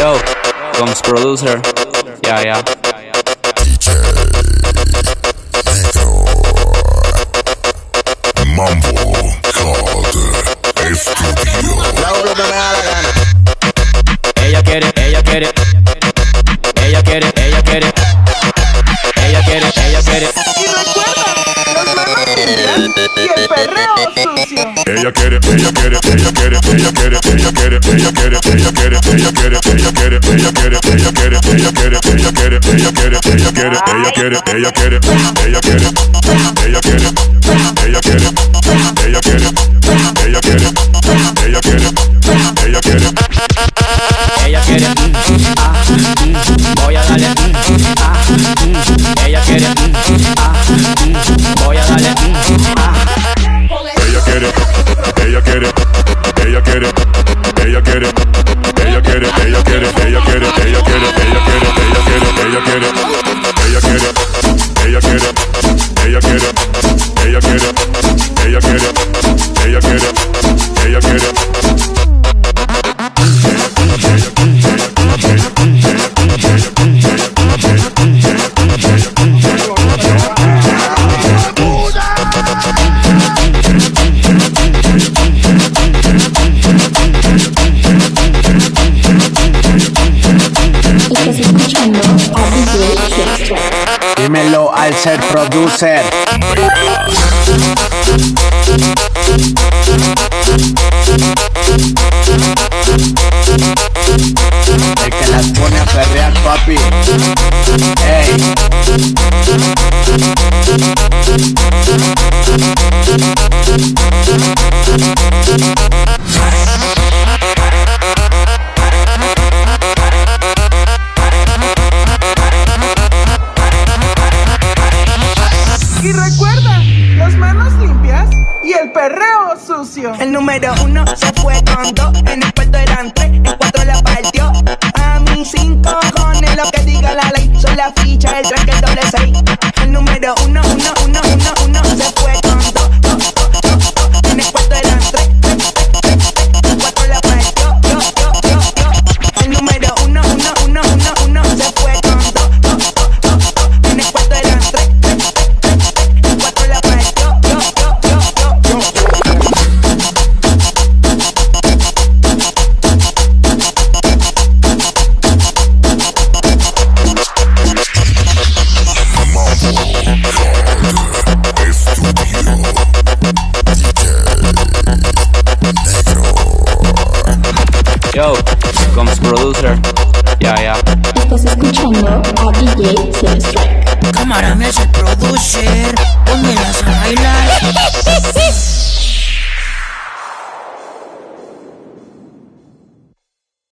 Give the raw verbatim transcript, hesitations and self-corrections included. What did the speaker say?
Yo, comes producer. Yeah, yeah. D J Celextrike Mambo God Studio. Hago lo que me da la gana. Ella quiere, ella quiere. Ella quiere, ella quiere. Ella quiere, ella quiere. Ella quiere, ella quiere, ella quiere, ella quiere, ella quiere, ella quiere, ella quiere, ella quiere, ella quiere, ella quiere, ella quiere, ella quiere, ella quiere, ella quiere, ella quiere, ella quiere, ella quiere, ella quiere, ella quiere, ella quiere, ella quiere, ella quiere, ella quiere, ella quiere, ella quiere, voy a darle, ella quiere, voy a darle. Ella quiere, ella quiere, ella quiere, ella quiere, ella quiere, ella quiere, ella quiere, ella quiere, ella quiere, ella quiere, ella quiere, ella quiere, ella quiere, ella quiere, ella quiere, ella quiere, ella quiere. Dímelo al ser producer. El que las pone a perrear, papi. Ey. Y recuerda, las manos limpias y el perreo sucio. El número uno se fue con dos, en el cuarto eran tres, en cuatro la partió. A mí sin cojones lo que diga la ley, son las fichas, el tres que el doble seis. El número uno, uno, uno, uno, uno se fue con dos, dos, dos, dos, dos, en el cuarto eran tres, tres, tres, tres, en cuatro la partió, dos, dos, dos, dos. El número uno, uno, uno, uno, uno se fue con dos, dos, dos, dos, dos, en el cuarto eran tres. Yo, comes producer. Yeah, yeah. Estás escuchando a D J Celextrike. Cámara, me hace producer. Ponme